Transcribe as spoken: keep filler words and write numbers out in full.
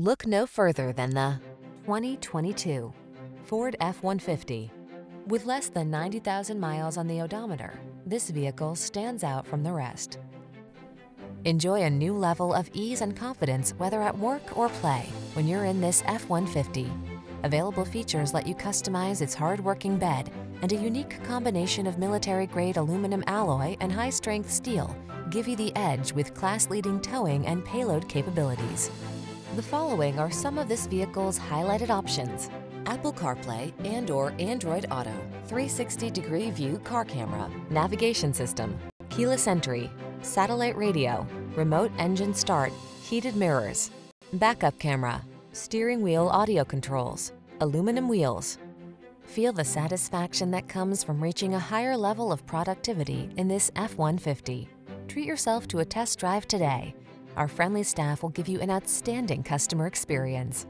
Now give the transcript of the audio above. Look no further than the twenty twenty-two Ford F one fifty. With less than ninety thousand miles on the odometer, this vehicle stands out from the rest. Enjoy a new level of ease and confidence, whether at work or play, when you're in this F one fifty. Available features let you customize its hard-working bed, and a unique combination of military-grade aluminum alloy and high-strength steel give you the edge with class-leading towing and payload capabilities. The following are some of this vehicle's highlighted options: Apple CarPlay and or Android Auto, three sixty degree view car camera, navigation system, keyless entry, satellite radio, remote engine start, heated mirrors, backup camera, steering wheel audio controls, aluminum wheels. Feel the satisfaction that comes from reaching a higher level of productivity in this F one fifty. Treat yourself to a test drive today. Our friendly staff will give you an outstanding customer experience.